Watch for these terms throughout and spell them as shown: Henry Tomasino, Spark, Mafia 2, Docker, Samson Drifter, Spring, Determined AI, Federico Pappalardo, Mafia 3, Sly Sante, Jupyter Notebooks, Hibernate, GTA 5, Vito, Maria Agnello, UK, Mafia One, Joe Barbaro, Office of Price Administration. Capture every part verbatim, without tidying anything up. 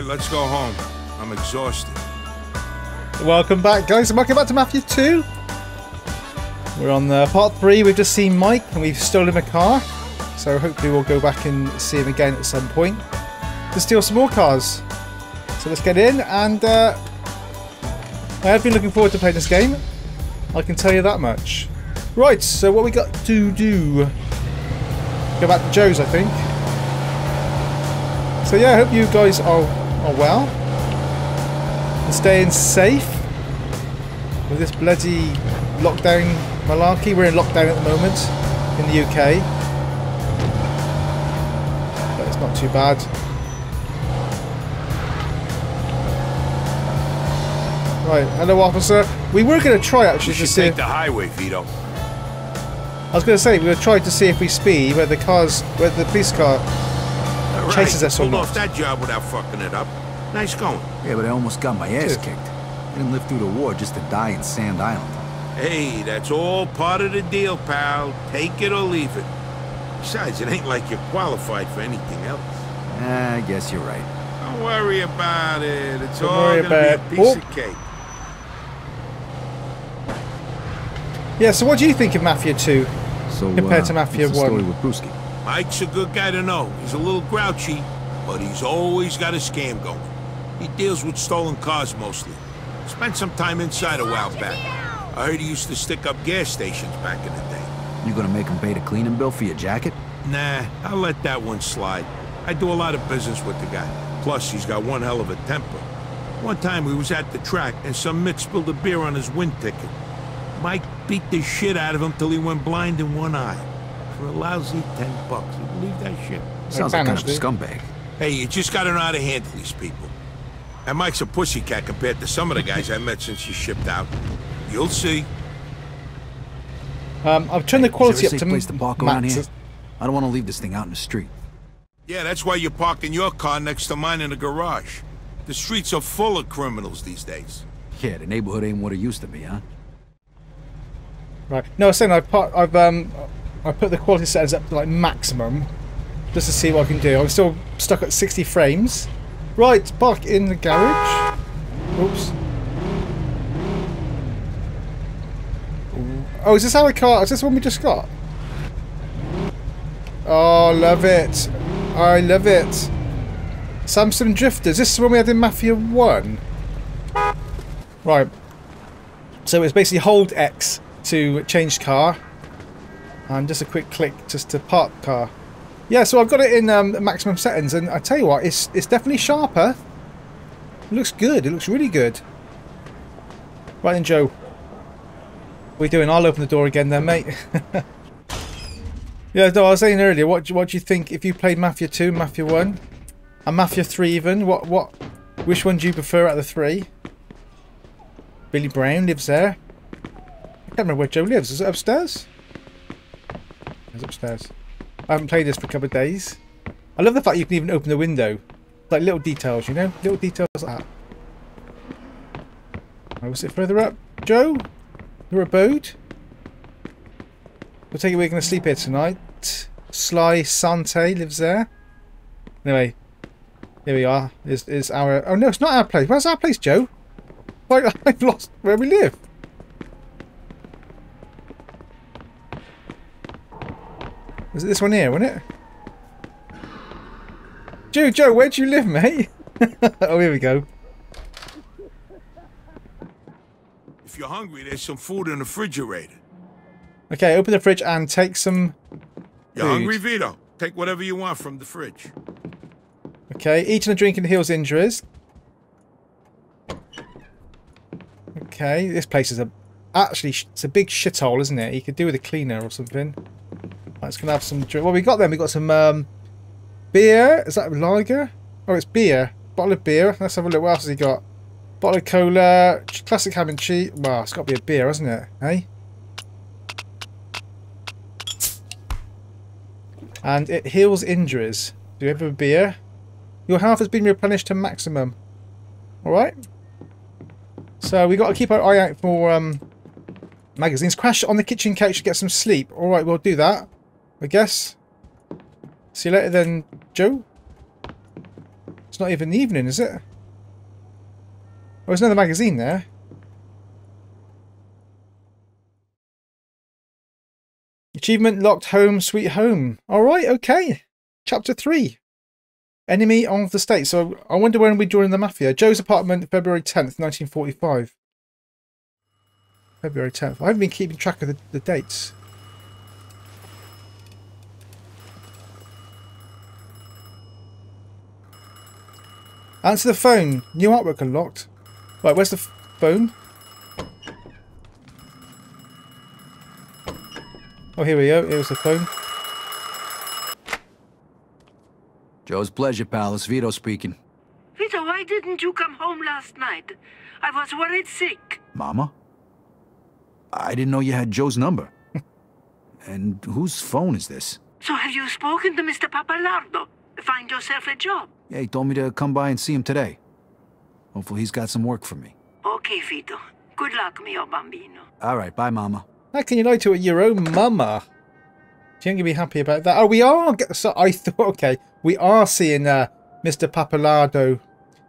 right, let's go home. I'm exhausted. Welcome back, guys, and welcome back to Mafia two. We're on uh, part three. We've just seen Mike, and we've stolen a car. So hopefully we'll go back and see him again at some point to steal some more cars. So let's get in, and uh, I have been looking forward to playing this game. I can tell you that much. Right, so what we got to do? Go back to Joe's, I think. So yeah, I hope you guys are, are well. And staying safe with this bloody lockdown malarkey. We're in lockdown at the moment in the U K, but it's not too bad. Right, hello officer. We were going to try actually to see. We should take the highway, Vito. I was going to say we were trying to see if we speed where the cars, where the police car right. chases us or not. Off that job without fucking it up. Nice going. Yeah, but I almost got my ass Dude. kicked. I didn't live through the war just to die in Sand Island. Hey, that's all part of the deal, pal. Take it or leave it. Besides, it ain't like you're qualified for anything else. Uh, I guess you're right. Don't worry about it. It's Don't all gonna be a piece oh. of cake. Yeah, so what do you think of Mafia two so, compared uh, to Mafia one? Story with Brewski? Mike's a good guy to know. He's a little grouchy, but he's always got a scam going. He deals with stolen cars mostly. Spent some time inside a while back. I heard he used to stick up gas stations back in the day. You gonna make him pay the cleaning bill for your jacket? Nah, I'll let that one slide. I do a lot of business with the guy. Plus, he's got one hell of a temper. One time we was at the track and some mick spilled a beer on his wind ticket. Mike beat the shit out of him till he went blind in one eye. For a lousy ten bucks. You believe that shit? Sounds like kind of a scumbag. Hey, you just gotta know how to handle these people. And Mike's a pussycat compared to some of the guys I met since you shipped out. You'll see. Um, I've turned the quality up to place to park around here. I don't want to leave this thing out in the street. Yeah, that's why you're parking your car next to mine in the garage. The streets are full of criminals these days. Yeah, the neighborhood ain't what it used to be, huh? Right. No, I was saying I've part, I've um I put the quality settings up to like maximum, just to see what I can do. I'm still stuck at sixty frames. Right, park in the garage. Oops. Oh, is this our car? Is this one we just got? Oh, love it. I love it. Samson Drifter. Is this the one we had in Mafia one? Right. So it's basically hold X to change car. And just a quick click just to park car. Yeah, so I've got it in um, maximum settings, and I tell you what, it's it's definitely sharper. It looks good. It looks really good. Right then, Joe. What are we doing? I'll open the door again then, mate. Yeah, no, I was saying earlier, what do, what do you think if you played Mafia two, Mafia one, and Mafia three even? What what? Which one do you prefer out of the three? Billy Brown lives there. I can't remember where Joe lives. Is it upstairs? It's upstairs. I haven't played this for a couple of days. I love the fact you can even open the window. Like little details, you know? Little details like that. Oh, was it further up? Joe? Your abode? We'll take it we're going to sleep here tonight. Sly Sante lives there. Anyway. Here we are. Is is our... Oh no, it's not our place. Where's our place, Joe? Like, I've lost where we live. Was it this one here, wasn't it? Joe, Joe, where do you live, mate? Oh, here we go. If you're hungry, there's some food in the refrigerator. Okay, open the fridge and take some food. You're hungry, Vito? Take whatever you want from the fridge. Okay, eating and drinking heals injuries. Okay, this place is a... Actually, it's a big shithole, isn't it? You could do with a cleaner or something. Let's gonna have some drink. Well, we got them. We got some um, beer. Is that lager? Oh, it's beer. Bottle of beer. Let's have a look. What else has he got? Bottle of cola. Classic ham and cheese. Well, it's got to be a beer, hasn't it? Hey. And it heals injuries. Do you have a beer? Your health has been replenished to maximum. All right. So we got to keep our eye out for um, magazines. Crash on the kitchen couch to get some sleep. All right, we'll do that. I guess. See you later then, Joe. It's not even evening, is it? Oh, there's another magazine there. Achievement locked, home sweet home. Alright, okay. Chapter three. Enemy of the state. So I wonder when we join the Mafia. Joe's apartment, February tenth, nineteen forty-five. February tenth. I haven't been keeping track of the, the dates. Answer the phone. New artwork unlocked. Right, where's the phone? Oh, here we go. Here's the phone. Joe's pleasure, pal. It's Vito speaking. Vito, why didn't you come home last night? I was worried sick. Mama? I didn't know you had Joe's number. And whose phone is this? So have you spoken to Mister Pappalardo? Find yourself a job. Yeah, he told me to come by and see him today. Hopefully he's got some work for me. Okay, Vito. Good luck, mio bambino. All right, bye, Mama. How can you lie to your own mama? She ain't going to be happy about that. Oh, we are... So I thought, okay, we are seeing uh, Mister Pappalardo.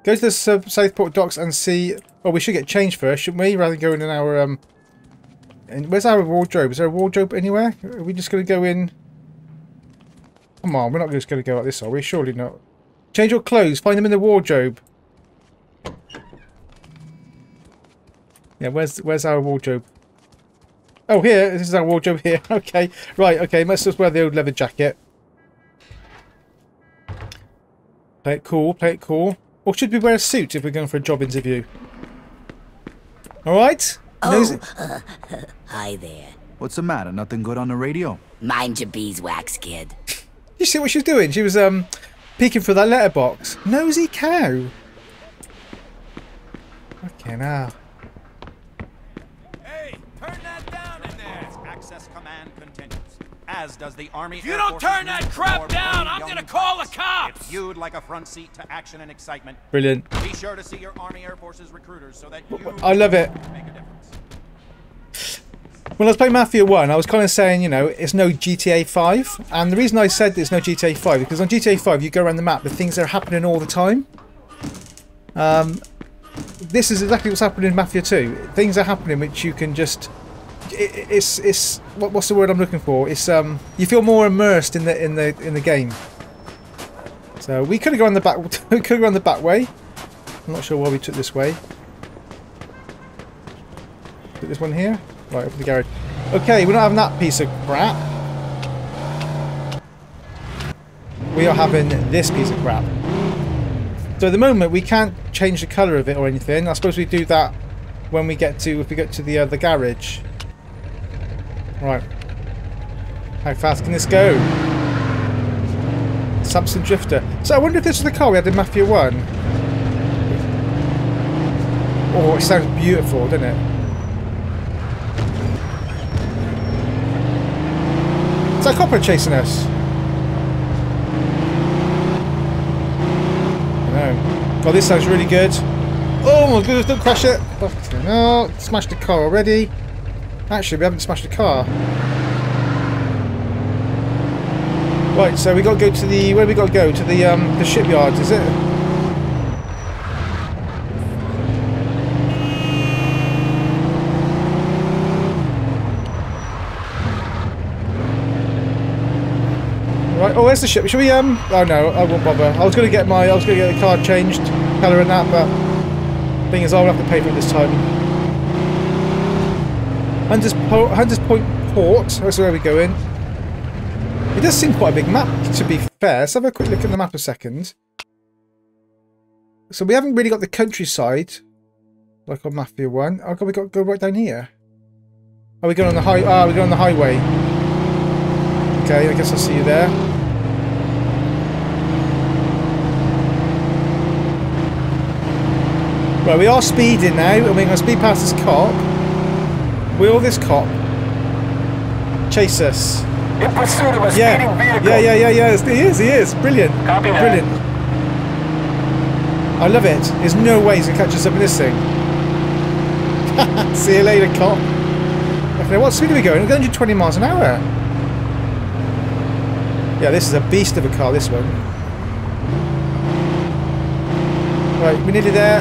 Go to the Southport docks and see... Oh, we should get changed first, shouldn't we? Rather than going in our... um. And where's our wardrobe? Is there a wardrobe anywhere? Are we just going to go in? Come on, we're not just going to go like this, are we? Surely not. Change your clothes. Find them in the wardrobe. Yeah, where's where's our wardrobe? Oh, here. This is our wardrobe here. Okay. Right, okay. Let's just wear the old leather jacket. Play it cool. Play it cool. Or should we wear a suit if we're going for a job interview? All right. Oh, uh, hi there. What's the matter? Nothing good on the radio? Mind your beeswax, kid. You see what she was doing? She was um peeking for that letterbox. Nosy cow. Okay, now. Hey, turn that down in there. Access command continues. As does the army. If you don't turn that crap down, I'm gonna call the cops. If you'd like a front seat to action and excitement. Brilliant. Be sure to see your army air forces recruiters so that you. I love it. Make a When I was playing Mafia one, I was kind of saying, you know, it's no G T A five. And the reason I said it's no G T A five, because on G T A five, you go around the map, the things that are happening all the time. Um, this is exactly what's happening in Mafia two. Things are happening which you can just... It, it's... it's what, what's the word I'm looking for? It's, um... You feel more immersed in the in the, in the game. So, we could have gone the back... we could have gone the back way. I'm not sure why we took this way. Took this one here. Right, up to the garage. Okay, we're not having that piece of crap. We are having this piece of crap. So at the moment, we can't change the colour of it or anything. I suppose we do that when we get to, if we get to the, uh, the garage. Right. How fast can this go? Samson Drifter. So I wonder if this is the car we had in Mafia one. Oh, it sounds beautiful, doesn't it? It's a copper chasing us. No. Oh, this sounds really good. Oh my goodness, don't crash it. Oh, smashed the car already. Actually, we haven't smashed the car. Right, so we got to go to the... Where we got to go? To the, um, the shipyard, is it? Oh, where's the ship? Should we? Um. Oh no, I won't bother. I was going to get my. I was going to get the car changed, colour and that, but thing is, I'll have to pay for it this time. Hunters, po Hunters Point Port. That's where we go in. It does seem quite a big map, to be fair. Let's have a quick look at the map a second. So we haven't really got the countryside, like on Mafia one. Oh, God, we got to go right down here. Are we going on the high? Ah, we're going on the highway. Okay, I guess I'll see you there. Right, we are speeding now, and we're going to speed past this cop. Will this cop chase us? In pursuit of a yeah. speeding vehicle. Yeah, yeah, yeah, yeah, he is, he is. Brilliant. Copy that. Brilliant. I love it. There's no way he's going to catch us up in this thing. See you later, cop. Okay, what speed are we going? We're going one hundred twenty miles an hour. Yeah, this is a beast of a car, this one. Right, we're nearly there.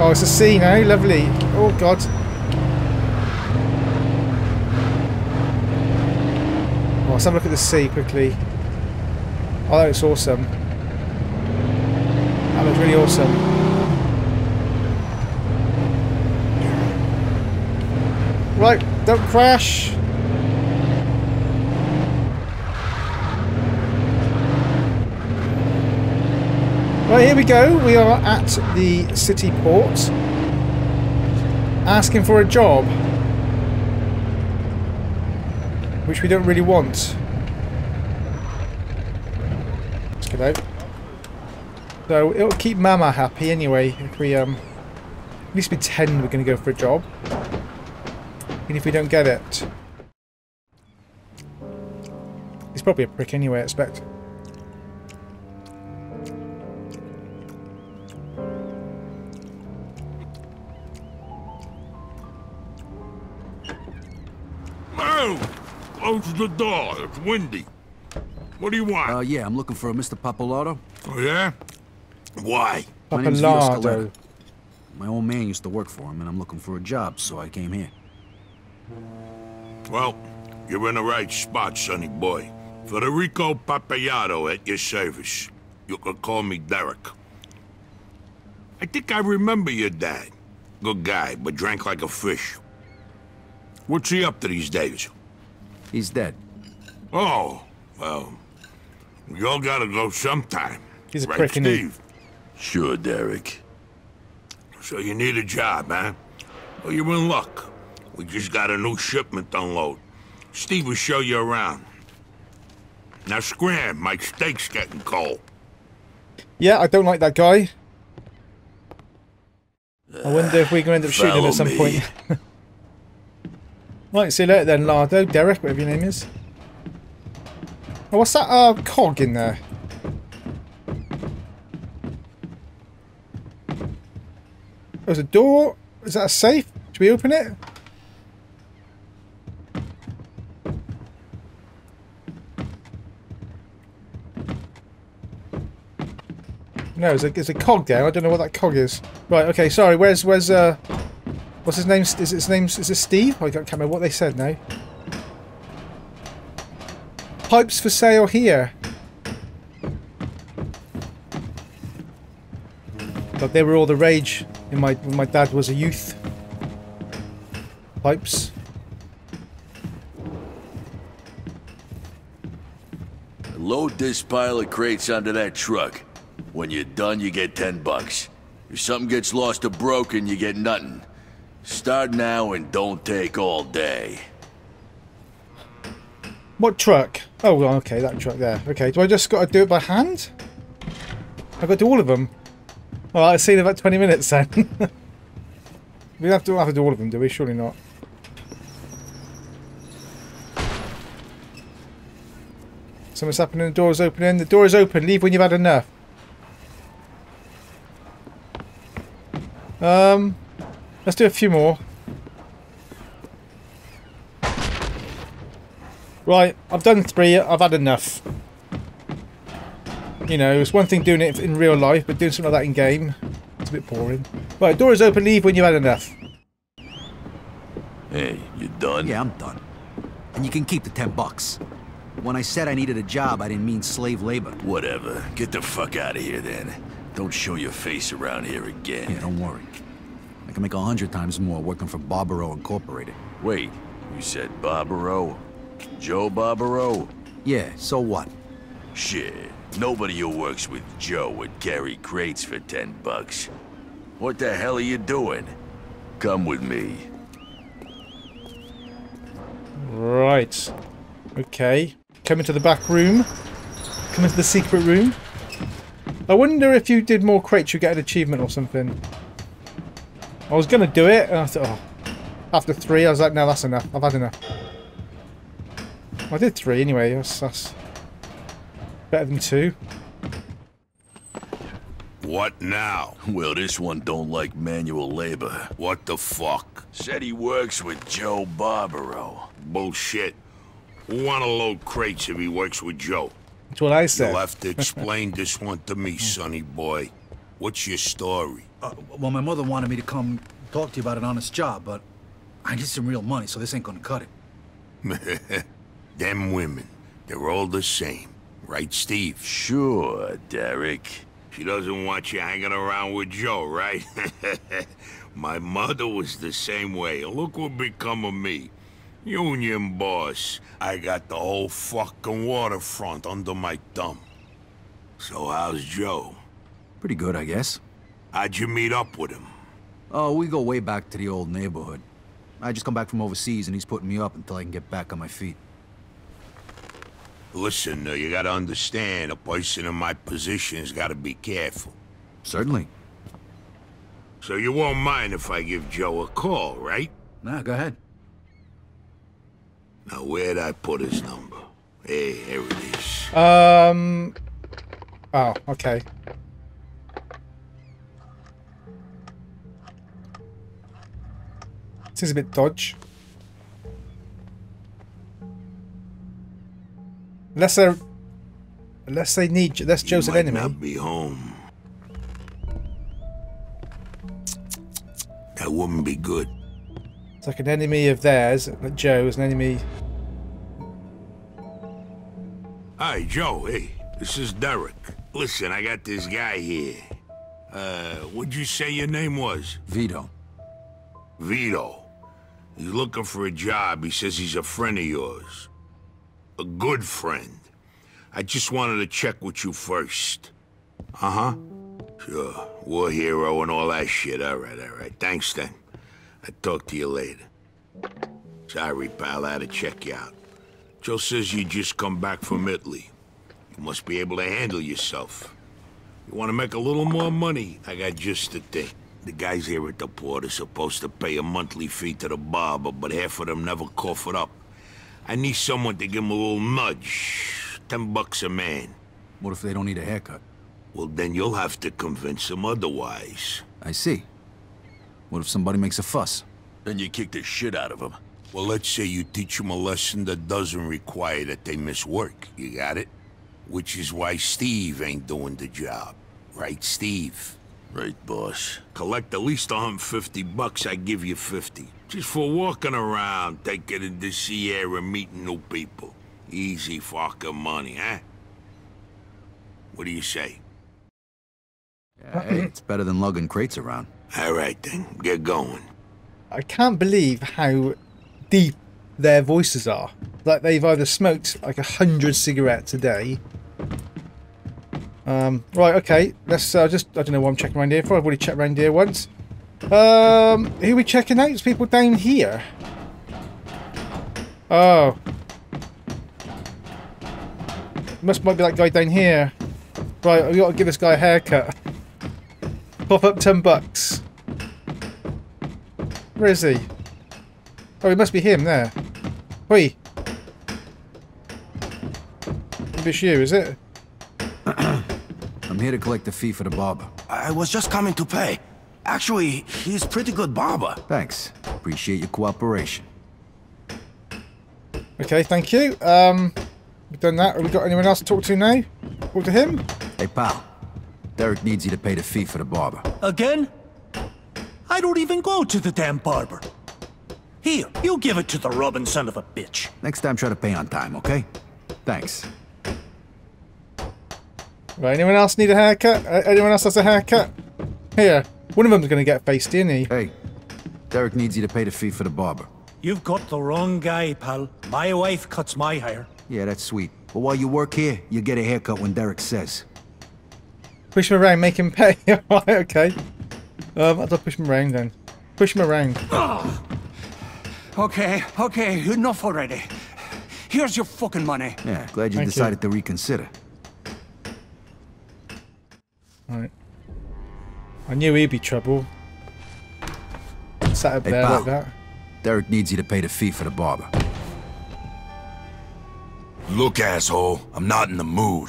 Oh, it's a C now, lovely. Oh god. Oh, let's have a look at the C quickly. Oh, that looks awesome. That looks really awesome. Right, don't crash. Right, here we go. We are at the city port, asking for a job, which we don't really want. Let's get out. So it'll keep Mama happy anyway. If we um, at least pretend we're going to go for a job, even if we don't get it. He's probably a prick anyway, I expect. Close the door, it's windy. What do you want? Uh, yeah, I'm looking for a Mister Pappalardo. Oh, yeah? Why? Pappalardo. My old man used to work for him, and I'm looking for a job, so I came here. Well, you're in the right spot, sonny boy. Federico Pappalardo at your service. You can call me Derek. I think I remember your dad. Good guy, but drank like a fish. What's he up to these days? He's dead. Oh, well, you all gotta go sometime. He's a prick, Steve? Isn't he? Sure, Derek. So you need a job, huh? Well, you're in luck. We just got a new shipment to unload. Steve will show you around. Now scram, my steak's getting cold. Yeah, I don't like that guy. I wonder if we're gonna end up uh, shooting him at some me. point. Right, see you later then, Lardo, Derek, whatever your name is. Oh, what's that uh, cog in there? There's a door. Is that a safe? Should we open it? No, there's a, there's a cog there. I don't know what that cog is. Right, okay, sorry. Where's, where's, uh... What's his name? Is his name? Is it Steve? Oh, I can't remember what they said now. Pipes for sale here. But they were all the rage in my when my dad was a youth. Pipes. Load this pile of crates onto that truck. When you're done, you get ten bucks. If something gets lost or broken, you get nothing. Start now and don't take all day. What truck? Oh, okay, that truck there. Okay, do I just got to do it by hand? I've got to do all of them. Well, I've seen about twenty minutes then. We have to have to do all of them, do we? Surely not. Something's happening, the door's opening. The door is open. Leave when you've had enough. Um... Let's do a few more. Right, I've done three, I've had enough. You know, it's one thing doing it in real life, but doing something like that in game, it's a bit boring. Right, door is open, leave when you've had enough. Hey, you done? Yeah, I'm done. And you can keep the ten bucks. When I said I needed a job, I didn't mean slave labor. Whatever, get the fuck out of here then. Don't show your face around here again. Yeah, don't worry. I can make a hundred times more working for Barbaro Incorporated. Wait, you said Barbaro? Joe Barbaro? Yeah, so what? Shit, nobody who works with Joe would carry crates for ten bucks. What the hell are you doing? Come with me. Right. Okay. Come into the back room. Come into the secret room. I wonder if you did more crates, you get an achievement or something. I was gonna do it, and I thought, oh. After three, I was like, no, that's enough. I've had enough. I did three anyway. That's, that's better than two. What now? Well, this one don't like manual labor. What the fuck? Said he works with Joe Barbaro. Bullshit. Who wanna load crates if he works with Joe? That's what I said. You'll have to explain this one to me, sonny boy. What's your story? Uh, well, my mother wanted me to come talk to you about an honest job, but I need some real money, so this ain't gonna cut it. Them women, they're all the same. Right, Steve? Sure, Derek. She doesn't want you hanging around with Joe, right? My mother was the same way. Look what become of me. Union boss. I got the whole fucking waterfront under my thumb. So how's Joe? Pretty good, I guess. How'd you meet up with him? Oh, we go way back to the old neighborhood. I just come back from overseas and he's putting me up until I can get back on my feet. Listen, uh, you gotta understand, a person in my position's gotta be careful. Certainly. So you won't mind if I give Joe a call, right? Nah, go ahead. Now, where'd I put his number? Hey, here it is. Um... Oh, okay. Seems a bit dodge. Unless they're... Unless they need... That's Joe's an enemy. Not be home. That wouldn't be good. It's like an enemy of theirs. Like Joe is an enemy... Hi, Joe. Hey, this is Derek. Listen, I got this guy here. Uh, what'd you say your name was? Vito. Vito. He's looking for a job. He says he's a friend of yours. A good friend. I just wanted to check with you first. Uh-huh. Sure. War hero and all that shit. All right, all right. Thanks, then. I'll talk to you later. Sorry, pal. I had to check you out. Joe says you just come back from Italy. You must be able to handle yourself. You want to make a little more money? I got just the thing. The guys here at the port are supposed to pay a monthly fee to the barber, but half of them never cough it up. I need someone to give them a little nudge. Ten bucks a man. What if they don't need a haircut? Well, then you'll have to convince them otherwise. I see. What if somebody makes a fuss? Then you kick the shit out of them. Well, let's say you teach them a lesson that doesn't require that they miss work. You got it? Which is why Steve ain't doing the job. Right, Steve? Right, boss. Collect at least one hundred fifty bucks, I give you fifty. Just for walking around, taking in the sea air and meeting new people. Easy fucking money, eh? What do you say? Uh, hey, it's better than lugging crates around. All right, then. Get going. I can't believe how deep their voices are. Like, they've either smoked, like, a hundred cigarettes a day. Um, right, okay. Let's uh, just... I don't know what I'm checking around here for. I've already checked around here once. Um, who are we checking out? It's people down here. Oh. Must might be that guy down here. Right, we got to give this guy a haircut. Pop up ten bucks. Where is he? Oh, it must be him there. Wait. Maybe it's you, is it? I'm here to collect the fee for the barber. I was just coming to pay. Actually, he's pretty good barber. Thanks. Appreciate your cooperation. Okay, thank you. Um, we've done that. Have we got anyone else to talk to now? Talk to him? Hey, pal. Derek needs you to pay the fee for the barber. Again? I don't even go to the damn barber. Here, you give it to the Robin son of a bitch. Next time, try to pay on time, okay? Thanks. Right, anyone else need a haircut? Uh, anyone else has a haircut? Here. One of them's going to get faced, isn't he? Hey, Derek needs you to pay the fee for the barber. You've got the wrong guy, pal. My wife cuts my hair. Yeah, that's sweet. But while you work here, you get a haircut when Derek says. Push him around, make him pay. Alright, okay. Um, I'll push him around then. Push him around. Oh. Okay, okay, enough already. Here's your fucking money. Yeah, glad you Thank decided you. to reconsider. Alright. I knew he'd be trouble. Sat up hey, there pal. like that. Derek needs you to pay the fee for the barber. Look, asshole, I'm not in the mood.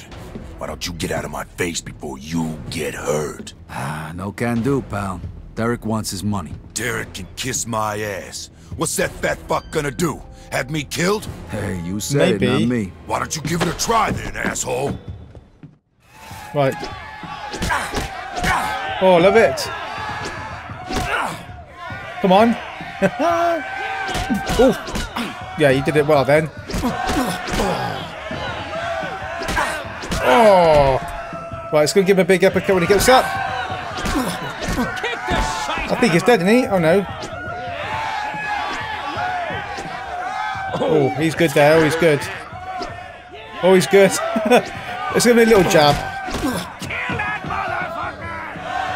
Why don't you get out of my face before you get hurt? Ah, no can do, pal. Derek wants his money. Derek can kiss my ass. What's that fat fuck gonna do? Have me killed? Hey, you said Maybe. it, not me. Why don't you give it a try then, asshole? Right. Ah, ah. Oh, love it. Come on. Oh. Yeah, you did it well then. Oh. Right, it's going to give him a big uppercut when he gets up. I think he's dead, isn't he? Oh, no. Oh, he's good there. Oh, he's good. Oh, he's good. It's going to be a little jab.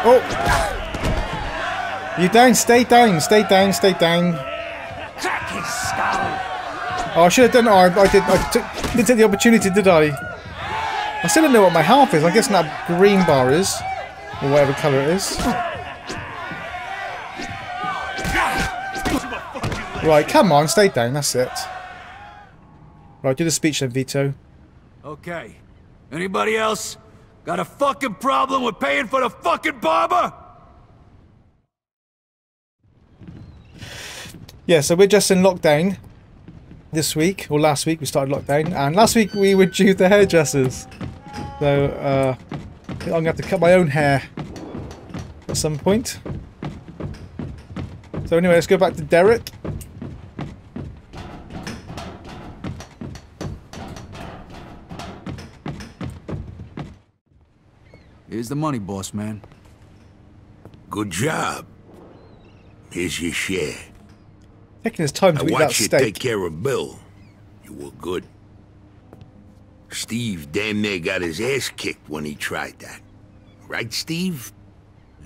Oh. You down. Stay down. Stay down. Stay down. Oh, I should have done... Oh, I, I, did, I took, didn't take the opportunity, did I? I still don't know what my health is. I guess that green bar is. Or whatever colour it is. Right, come on. Stay down. That's it. Right, do the speech then, Vito. Okay. Anybody else got a fucking problem with paying for the fucking barber? Yeah, so we're just in lockdown this week, or last week we started lockdown, and last week we were due the hairdressers. So, uh, I'm going to have to cut my own hair at some point. So anyway, let's go back to Derek. Here's the money, boss man. Good job. Here's your share. Taking his time to eat that steak. I watched you take care of Bill. You were good. Steve damn near got his ass kicked when he tried that. Right, Steve?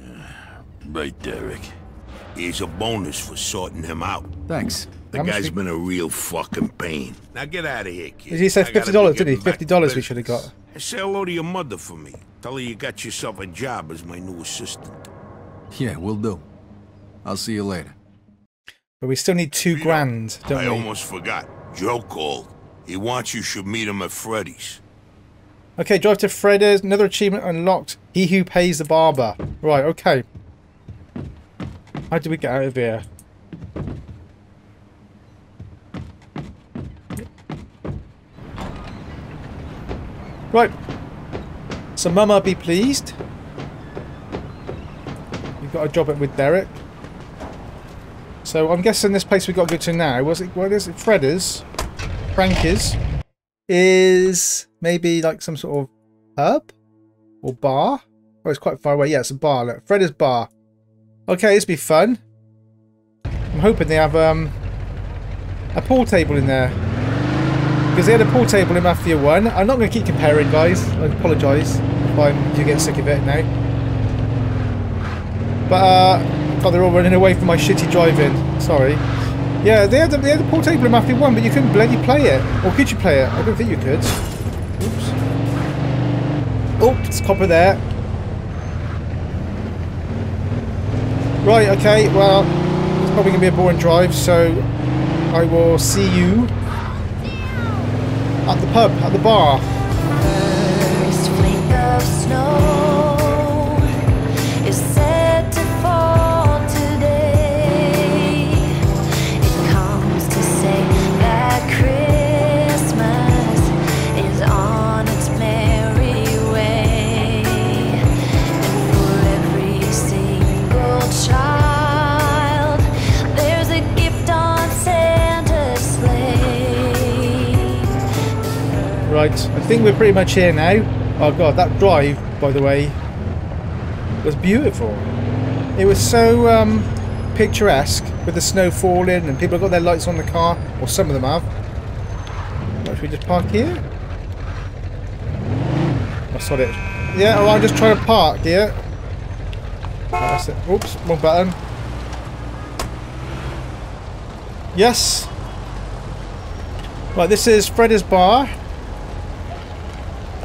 Uh, right, Derek. Here's a bonus for sorting him out. Thanks. The I'm guy's been a real fucking pain. Now get out of here, kid. Did he say fifty dollars, didn't he? fifty dollars we should have got. Say hello to your mother for me. Tell her you got yourself a job as my new assistant. Yeah, will do. I'll see you later. But we still need two grand, don't we? I almost forgot. Joe called. He wants you should meet him at Freddy's. Okay, drive to Freddy's. Another achievement unlocked. He who pays the barber. Right, okay. How do we get out of here? Right. So Mama, be pleased. You've got a job with Derek. So I'm guessing this place we've got to go to now, was it, what is it, Freddy's, Frankie's, is maybe like some sort of pub or bar? Oh, it's quite far away. Yeah, it's a bar. Look, Freddy's bar. Okay, this will be fun. I'm hoping they have um, a pool table in there. Because they had a pool table in Mafia one. I'm not going to keep comparing, guys. I apologise if I do get sick of it now. But, uh, God, they're all running away from my shitty driving. Sorry. Yeah, they had, a, they had a pool table in Mafia one, but you couldn't bloody play it. Or could you play it? I don't think you could. Oops. Oh, it's copper there. Right, okay, well, it's probably going to be a boring drive, so I will see you at the pub, at the bar. First flake of snow is set to fall today. It comes to say that Christmas is on its merry way. And for every single child, there's a gift on Santa's sleigh. Right, I think we're pretty much here now. Oh god, that drive, by the way, was beautiful. It was so um, picturesque with the snow falling and people have got their lights on the car, or some of them have. What, should we just park here? I saw it. Yeah, oh, I'm just trying to park here. Oh, that's it. Oops, wrong button. Yes. Right, this is Freddy's bar.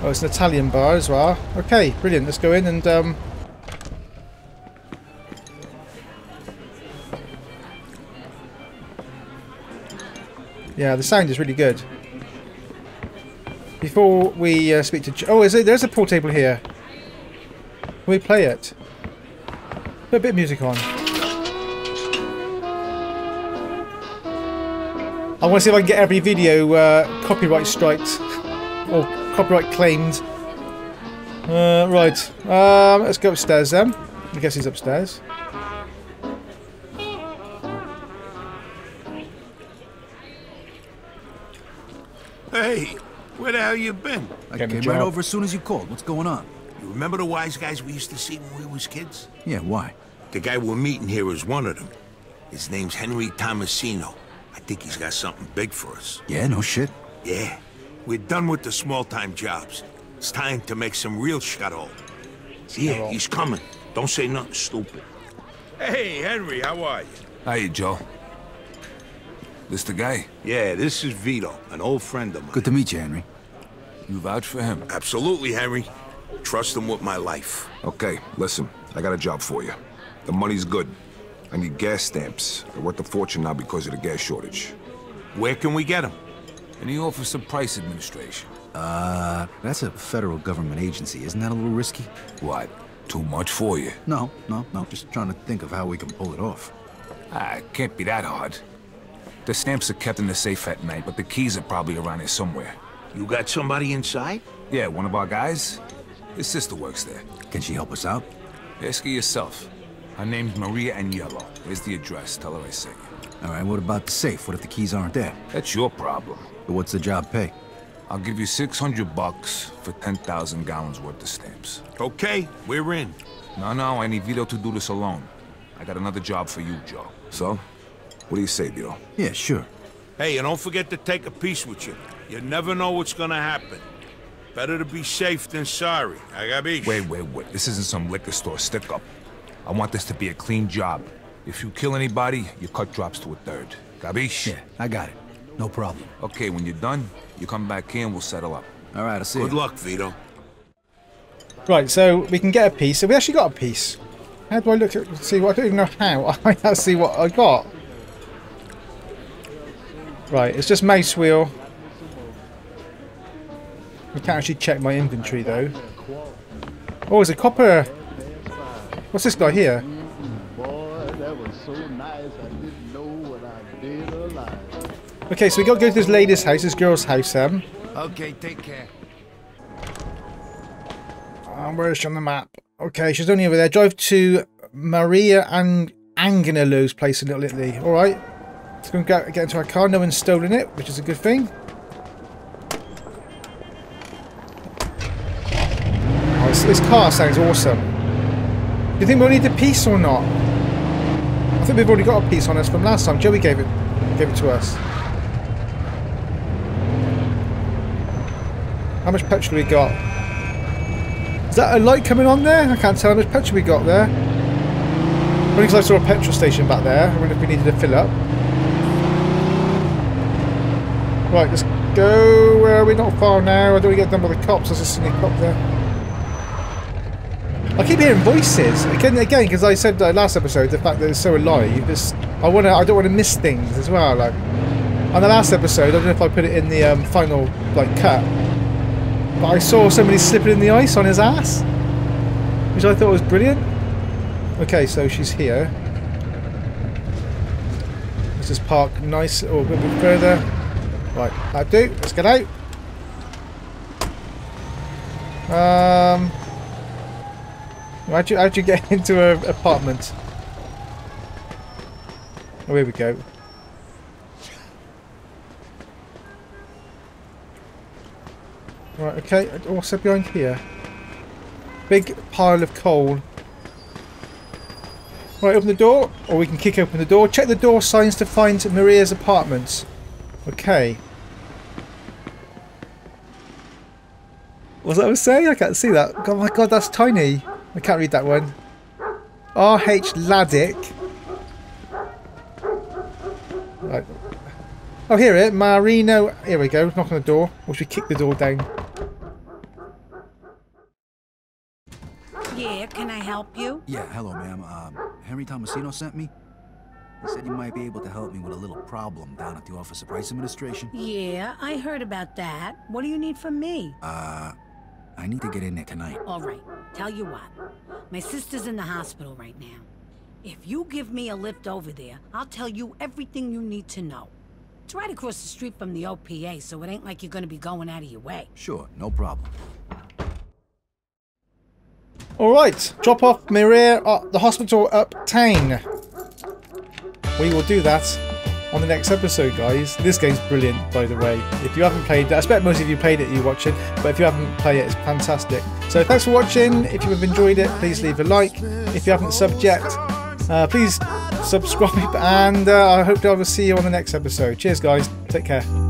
Oh, it's an Italian bar as well. Okay, brilliant. Let's go in and um yeah, the sound is really good. Before we uh, speak to J oh, is it? There's a pool table here. Can we play it? Put a bit of music on. I want to see if I can get every video uh, copyright striked. Or copyright claimed. Uh, right, um, let's go upstairs then. I guess he's upstairs. Hey, where the hell you been? I came right over as soon as you called. What's going on? You remember the wise guys we used to see when we was kids? Yeah, why? The guy we're meeting here is one of them. His name's Henry Tomasino. I think he's got something big for us. Yeah, no shit. Yeah. We're done with the small-time jobs. It's time to make some real shuttle. Yeah, he's coming. Don't say nothing stupid. Hey, Henry, how are you? Hiya, Joe. This the guy? Yeah, this is Vito, an old friend of mine. Good to meet you, Henry. You vouch for him? Absolutely, Henry. Trust him with my life. Okay, listen, I got a job for you. The money's good. I need gas stamps. They're worth a fortune now because of the gas shortage. Where can we get them? In the Office of Price Administration. Uh, that's a federal government agency. Isn't that a little risky? What? Too much for you? No, no, no. Just trying to think of how we can pull it off. Ah, it can't be that hard. The stamps are kept in the safe at night, but the keys are probably around here somewhere. You got somebody inside? Yeah, one of our guys. His sister works there. Can she help us out? Ask her yourself. Her name's Maria Agnello. Here's the address. Tell her I sent you. All right, what about the safe? What if the keys aren't there? That's your problem. But what's the job pay? I'll give you six hundred bucks for ten thousand gallons worth of stamps. Okay, we're in. No, no, I need Vito to do this alone. I got another job for you, Joe. So? What do you say, Vito? Yeah, sure. Hey, and don't forget to take a piece with you. You never know what's gonna happen. Better to be safe than sorry. I got beef. Wait, wait, wait. This isn't some liquor store stick-up. I want this to be a clean job. If you kill anybody, your cut drops to a third. Gabish? Yeah, I got it. No problem. Okay, when you're done, you come back here and we'll settle up. All right, I'll see you. Good luck, Vito. Right, so we can get a piece. Have we actually got a piece? How do I look at see what? I don't even know how. I can't see what I got. Right, it's just mouse wheel. We can't actually check my inventory, though. Oh, it's a copper. What's this guy here? Boy, that was so nice. I didn't know what I did alive. Okay, so we gotta go to this lady's house, this girl's house, Sam. Okay, take care. Oh, where is she on the map? Okay, she's only over there. Drive to Maria and Angelo's place in Little Italy. All right, let's go and get into our car. No one's stolen it, which is a good thing. Oh, this, this car sounds awesome. Do you think we'll need a piece or not? I think we've already got a piece on us from last time. Joey gave it gave it to us. How much petrol we got? Is that a light coming on there? I can't tell how much petrol we got there. Only because I saw a petrol station back there. I wonder if we needed to fill up. Right, let's go. Where are we? Not far now. I don't want to get done by the cops. There's a sneak up there. I keep hearing voices again, again, because I said uh, last episode the fact that it's so alive. It's, I want to, I don't want to miss things as well. Like on the last episode, I don't know if I put it in the um, final like cut, but I saw somebody slipping in the ice on his ass, which I thought was brilliant. Okay, so she's here. Let's just park nice or a little bit further. Right, that do. Let's get out. Um. How'd you, how'd you get into an apartment? Oh, here we go. Right, okay. What's up behind here? Big pile of coal. Right, open the door. Or we can kick open the door. Check the door signs to find Maria's apartments. Okay. What was that I was saying? I can't see that. Oh my god, that's tiny. I can't read that one. R H Laddick. Right. Oh, here it is. Marino. Here we go. Knock on the door. Or should we kick the door down? Yeah, can I help you? Yeah, hello, ma'am. Um, Henry Tomasino sent me. He said you might be able to help me with a little problem down at the Office of Price Administration. Yeah, I heard about that. What do you need from me? Uh... I need to get in there tonight. All right. Tell you what. My sister's in the hospital right now. If you give me a lift over there, I'll tell you everything you need to know. It's right across the street from the O P A, so it ain't like you're going to be going out of your way. Sure. No problem. Alright, drop off Maria at the hospital uptown. We will do that on the next episode, guys. This game's brilliant, by the way. If you haven't played it, I expect most of you played it, you're watching, but if you haven't played it, it's fantastic. So thanks for watching. If you have enjoyed it, please leave a like. If you haven't subbed yet, uh, please subscribe, and uh, I hope I will see you on the next episode. Cheers, guys. Take care.